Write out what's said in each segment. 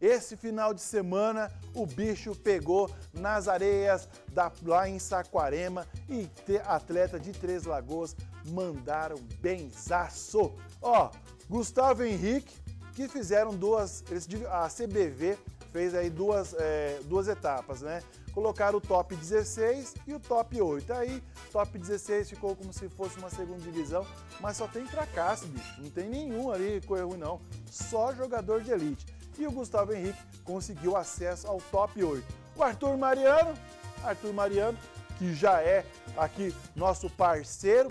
Esse final de semana o bicho pegou nas areias lá em Saquarema e atleta de Três Lagoas mandaram benzaço. Ó, Gustavo Henrique, que fizeram duas, a CBV fez aí duas etapas, né? Colocaram o top 16 e o top 8. Aí, top 16 ficou como se fosse uma segunda divisão, mas só tem fracasso, bicho. Não tem nenhum ali, coisa ruim não. Só jogador de elite. E o Gustavo Henrique conseguiu acesso ao top 8. O Arthur Mariano, que já é aqui nosso parceiro,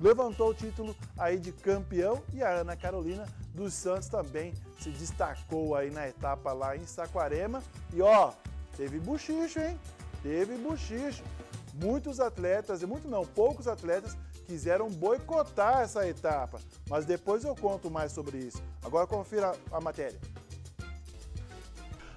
levantou o título aí de campeão, e a Ana Carolina dos Santos também se destacou aí na etapa lá em Saquarema. E ó, teve buchicho, hein? Teve buchicho. Muitos atletas, e muito não, poucos atletas quiseram boicotar essa etapa, mas depois eu conto mais sobre isso. Agora confira a matéria.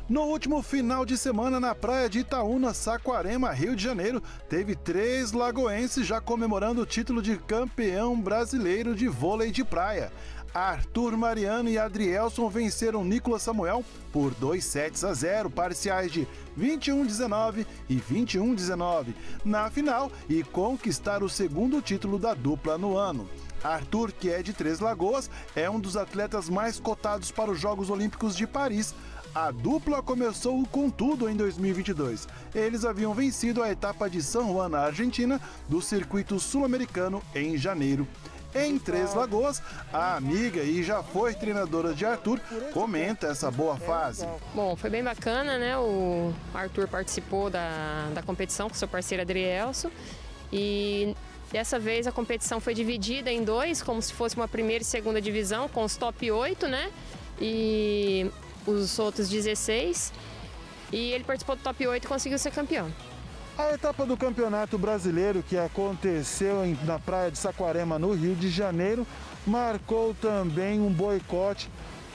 No último final de semana, na praia de Itaúna, Saquarema, Rio de Janeiro, teve três lagoenses já comemorando o título de campeão brasileiro de vôlei de praia. Arthur Mariano e Adrielson venceram Nicolas Samuel por 2 sets a 0, parciais de 21-19 e 21-19, na final, e conquistar o segundo título da dupla no ano. Arthur, que é de Três Lagoas, é um dos atletas mais cotados para os Jogos Olímpicos de Paris. A dupla começou com tudo em 2022. Eles haviam vencido a etapa de San Juan, na Argentina, do circuito sul-americano em janeiro. Em Três Lagoas, a amiga e já foi treinadora de Arthur comenta essa boa fase. Bom, foi bem bacana, né? O Arthur participou da competição com seu parceiro Adrielson e dessa vez a competição foi dividida em dois, como se fosse uma primeira e segunda divisão, com os top 8, né? E os outros 16. E ele participou do top 8 e conseguiu ser campeão. A etapa do Campeonato Brasileiro, que aconteceu na praia de Saquarema, no Rio de Janeiro, marcou também um boicote.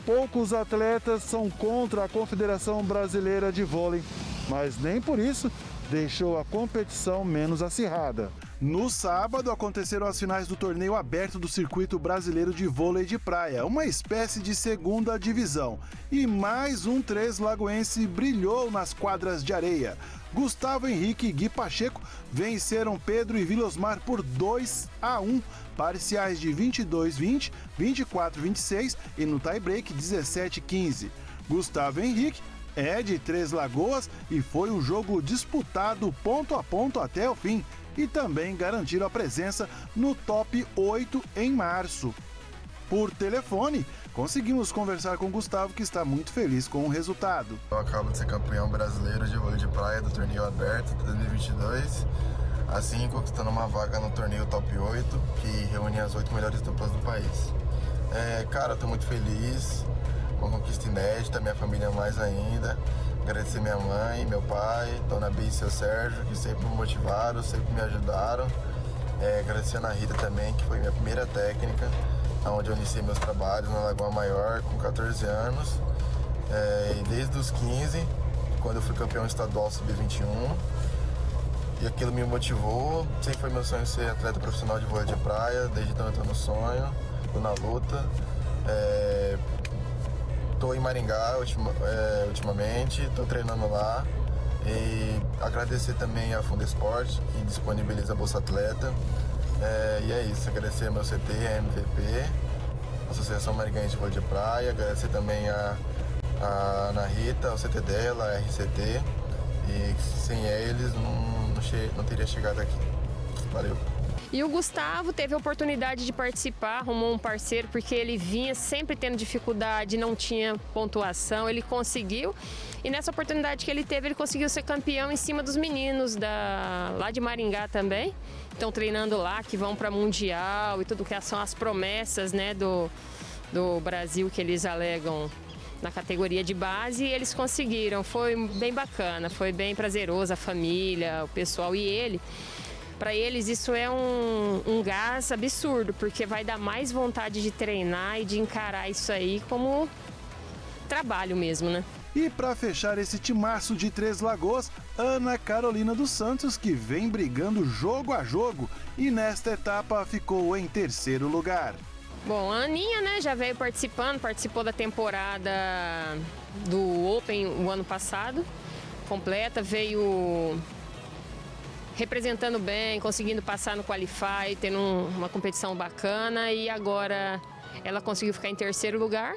Poucos atletas são contra a Confederação Brasileira de Vôlei, mas nem por isso deixou a competição menos acirrada. No sábado, aconteceram as finais do torneio aberto do Circuito Brasileiro de Vôlei de Praia, uma espécie de segunda divisão. E mais um Três Lagoense brilhou nas quadras de areia. Gustavo Henrique e Gui Pacheco venceram Pedro e Vilosmar por 2-1, parciais de 22-20, 24-26 e no tie-break 17-15. Gustavo Henrique é de Três Lagoas e foi um jogo disputado ponto a ponto até o fim, e também garantiram a presença no top 8 em março. Por telefone, conseguimos conversar com o Gustavo, que está muito feliz com o resultado. Eu acabo de ser campeão brasileiro de vôlei de praia do torneio aberto de 2022, assim conquistando uma vaga no torneio top 8, que reúne as 8 melhores duplas do país. Cara, eu tô muito feliz, uma conquista inédita, minha família mais ainda. Agradecer minha mãe, meu pai, Dona B e seu Sérgio, que sempre me motivaram, sempre me ajudaram. Agradecer a Ana Rita também, que foi minha primeira técnica, onde eu iniciei meus trabalhos na Lagoa Maior com 14 anos. E desde os 15, quando eu fui campeão estadual sub-21, e aquilo me motivou. Sempre foi meu sonho ser atleta profissional de vôlei de praia, desde então eu estou no sonho, estou na luta. Estou em Maringá ultimamente, estou treinando lá, e agradecer também a Fundesport, que disponibiliza a Bolsa Atleta, e é isso, agradecer ao meu CT, a MVP, Associação Maringaense de Vôlei de Praia, agradecer também a Ana Rita, o CT dela, a RCT, e sem eles não teria chegado aqui. Valeu! E o Gustavo teve a oportunidade de participar, arrumou um parceiro, porque ele vinha sempre tendo dificuldade, não tinha pontuação, ele conseguiu. E nessa oportunidade que ele teve, ele conseguiu ser campeão em cima dos meninos lá de Maringá também. Estão treinando lá, que vão para Mundial e tudo, que são as promessas, né, do Brasil, que eles alegam na categoria de base, e eles conseguiram. Foi bem bacana, foi bem prazeroso, a família, o pessoal e ele. Para eles isso é um gás absurdo, porque vai dar mais vontade de treinar e de encarar isso aí como trabalho mesmo, né? E para fechar esse timaço de Três Lagoas, Ana Carolina dos Santos, que vem brigando jogo a jogo e nesta etapa ficou em terceiro lugar. Bom, a Aninha, né, já veio participando, participou da temporada do Open o ano passado, completa, veio representando bem, conseguindo passar no Qualify, tendo uma competição bacana, e agora ela conseguiu ficar em terceiro lugar.